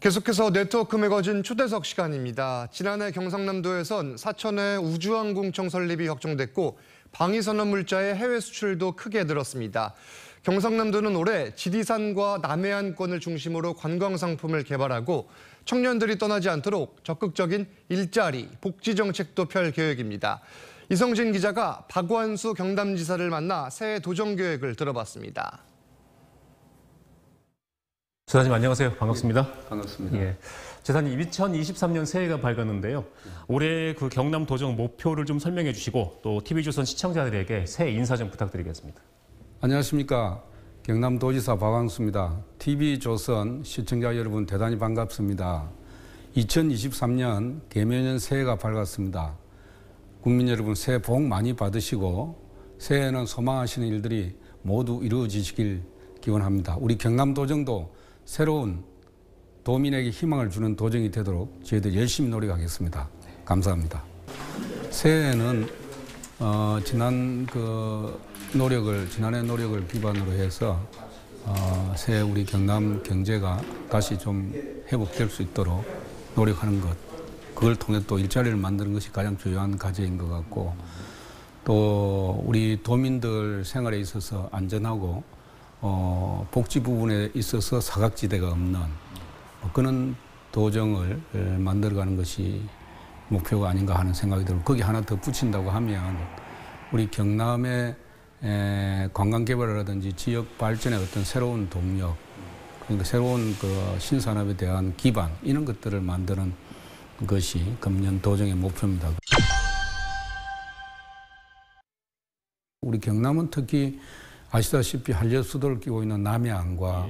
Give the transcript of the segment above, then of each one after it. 계속해서 네트워크 매거진 초대석 시간입니다. 지난해 경상남도에선 사천에 우주항공청 설립이 확정됐고 방위산업 물자의 해외 수출도 크게 늘었습니다. 경상남도는 올해 지리산과 남해안권을 중심으로 관광 상품을 개발하고 청년들이 떠나지 않도록 적극적인 일자리, 복지 정책도 펼 계획입니다. 이성진 기자가 박완수 경남지사를 만나 새해 도정 계획을 들어봤습니다. 지사님 안녕하세요. 반갑습니다. 예, 반갑습니다. 예. 지사님 2023년 새해가 밝았는데요. 올해 그 경남 도정 목표를 좀 설명해 주시고 또 TV조선 시청자들에게 새해 인사 좀 부탁드리겠습니다. 안녕하십니까. 경남도지사 박완수입니다. TV조선 시청자 여러분 대단히 반갑습니다. 2023년 개묘년 새해가 밝았습니다. 국민 여러분 새해 복 많이 받으시고 새해에는 소망하시는 일들이 모두 이루어지시길 기원합니다. 우리 경남도정도 새로운 도민에게 희망을 주는 도정이 되도록 저희들 열심히 노력하겠습니다. 감사합니다. 새해에는 지난해 노력을 기반으로 해서 새해 우리 경남 경제가 다시 좀 회복될 수 있도록 노력하는 것, 그걸 통해 또 일자리를 만드는 것이 가장 중요한 과제인 것 같고, 또 우리 도민들 생활에 있어서 안전하고 복지 부분에 있어서 사각지대가 없는 그런 도정을 만들어가는 것이 목표가 아닌가 하는 생각이 들고, 거기 하나 더 붙인다고 하면 우리 경남의 관광개발이라든지 지역 발전의 어떤 새로운 동력, 그러니까 새로운 그 신산업에 대한 기반, 이런 것들을 만드는 것이 금년 도정의 목표입니다. 우리 경남은 특히 아시다시피 한려수도를 끼고 있는 남해안과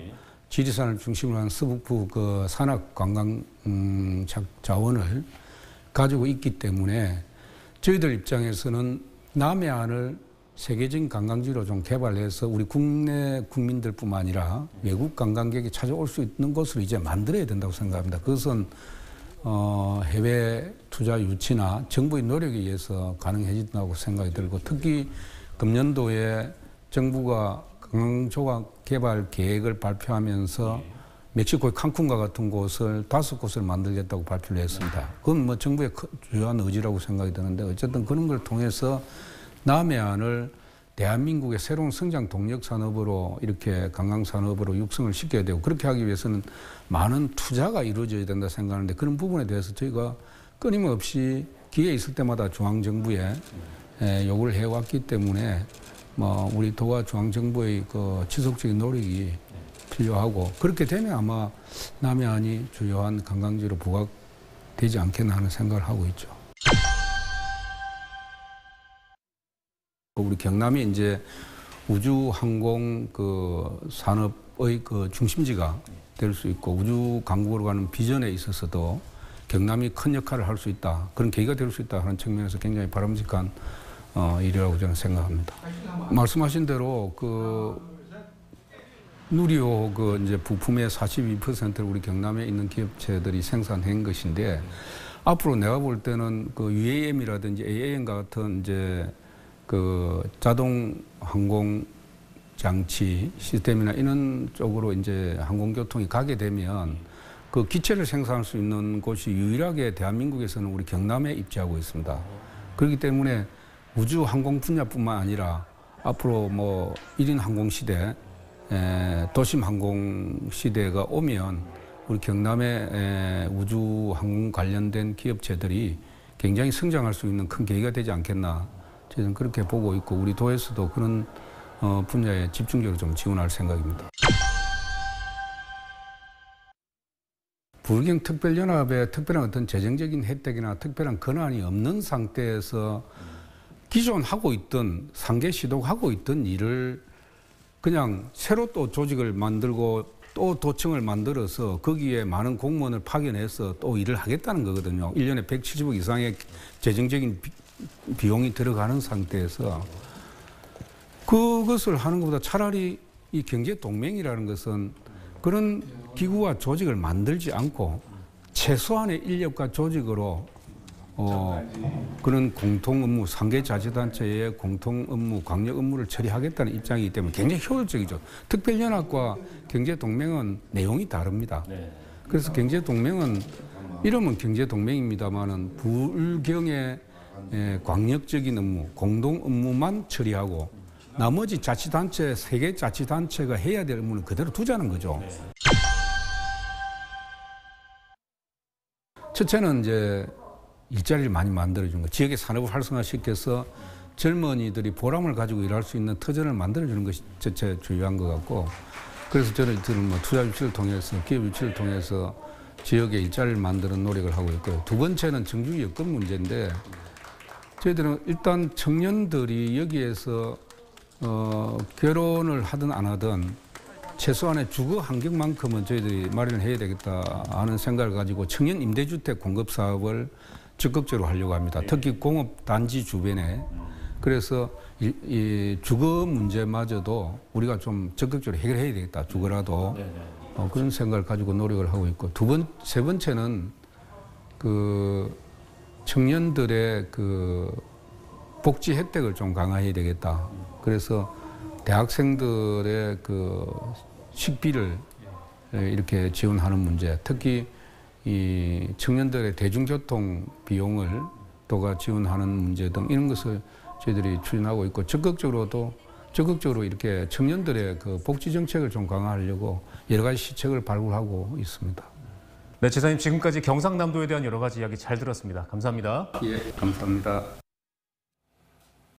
지리산을 중심으로 한 서북부 그 산악 관광 자원을 가지고 있기 때문에 저희들 입장에서는 남해안을 세계적인 관광지로 좀 개발해서 우리 국내 국민들뿐만 아니라 외국 관광객이 찾아올 수 있는 곳으로 이제 만들어야 된다고 생각합니다. 그것은 해외 투자 유치나 정부의 노력에 의해서 가능해진다고 생각이 들고, 특히 금년도에 정부가 관광조각 개발 계획을 발표하면서 멕시코의 칸쿤과 같은 곳을 5곳을 만들겠다고 발표를 했습니다. 그건 뭐 정부의 주요한 의지라고 생각이 드는데, 어쨌든 그런 걸 통해서 남해안을 대한민국의 새로운 성장 동력 산업으로, 이렇게 관광 산업으로 육성을 시켜야 되고, 그렇게 하기 위해서는 많은 투자가 이루어져야 된다 생각하는데, 그런 부분에 대해서 저희가 끊임없이 기회 있을 때마다 중앙정부에 요구를 해왔기 때문에 뭐 우리 도와 중앙정부의 그 지속적인 노력이 필요하고, 그렇게 되면 아마 남해안이 주요한 관광지로 부각되지 않겠나 하는 생각을 하고 있죠. 우리 경남이 이제 우주항공 그 산업의 그 중심지가 될 수 있고, 우주 강국으로 가는 비전에 있어서도 경남이 큰 역할을 할 수 있다, 그런 계기가 될 수 있다 하는 측면에서 굉장히 바람직한 일이라고 저는 생각합니다. 말씀하신 대로 그 누리호 그 이제 부품의 42%를 우리 경남에 있는 기업체들이 생산한 것인데, 앞으로 내가 볼 때는 그 UAM이라든지 AAM과 같은 이제 그 자동 항공 장치 시스템이나 이런 쪽으로 이제 항공교통이 가게 되면 그 기체를 생산할 수 있는 곳이 유일하게 대한민국에서는 우리 경남에 입지하고 있습니다. 그렇기 때문에 우주 항공 분야뿐만 아니라 앞으로 뭐 1인 항공 시대, 도심 항공 시대가 오면 우리 경남의 우주 항공 관련된 기업체들이 굉장히 성장할 수 있는 큰 계기가 되지 않겠나, 저는 그렇게 보고 있고, 우리 도에서도 그런 분야에 집중적으로 좀 지원할 생각입니다. 불경 특별연합에 특별한 어떤 재정적인 혜택이나 특별한 권한이 없는 상태에서 기존 하고 있던 상계 시도하고 있던 일을 그냥 새로 또 조직을 만들고 또 도청을 만들어서 거기에 많은 공무원을 파견해서 또 일을 하겠다는 거거든요. 1년에 170억 이상의 재정적인 비용이 들어가는 상태에서 그것을 하는 것보다 차라리 이 경제동맹이라는 것은 그런 기구와 조직을 만들지 않고 최소한의 인력과 조직으로 그런 공통 업무, 상계 자치단체의 공통 업무, 광역 업무를 처리하겠다는 입장이기 때문에 굉장히 효율적이죠. 특별연합과 경제동맹은 내용이 다릅니다. 그래서 경제동맹은 이름은 경제동맹입니다만은 불경의 광역적인 업무, 공동 업무만 처리하고 나머지 자치단체, 세계 자치단체가 해야 될 업무는 그대로 두자는 거죠. 첫째는 이제 일자리를 많이 만들어주는 것, 지역의 산업을 활성화시켜서 젊은이들이 보람을 가지고 일할 수 있는 터전을 만들어주는 것이 첫째 중요한 것 같고, 그래서 저는 투자 유치를 통해서, 기업 유치를 통해서 지역의 일자리를 만드는 노력을 하고 있고요. 두 번째는 정규 여건 문제인데, 저희들은 일단 청년들이 여기에서 결혼을 하든 안 하든 최소한의 주거 환경만큼은 저희들이 마련해야 되겠다 하는 생각을 가지고 청년 임대주택 공급 사업을 적극적으로 하려고 합니다. 특히 공업단지 주변에. 그래서 이 주거 문제마저도 우리가 좀 적극적으로 해결해야 되겠다, 주거라도. 그런 생각을 가지고 노력을 하고 있고, 세 번째는 그 청년들의 그 복지 혜택을 좀 강화해야 되겠다. 그래서 대학생들의 그 식비를 이렇게 지원하는 문제, 특히 이 청년들의 대중교통 비용을 또가 지원하는 문제 등 이런 것을 저희들이 추진하고 있고, 적극적으로 이렇게 청년들의 그 복지 정책을 좀 강화하려고 여러 가지 시책을 발굴하고 있습니다. 네, 지사님 지금까지 경상남도에 대한 여러 가지 이야기 잘 들었습니다. 감사합니다. 예, 감사합니다.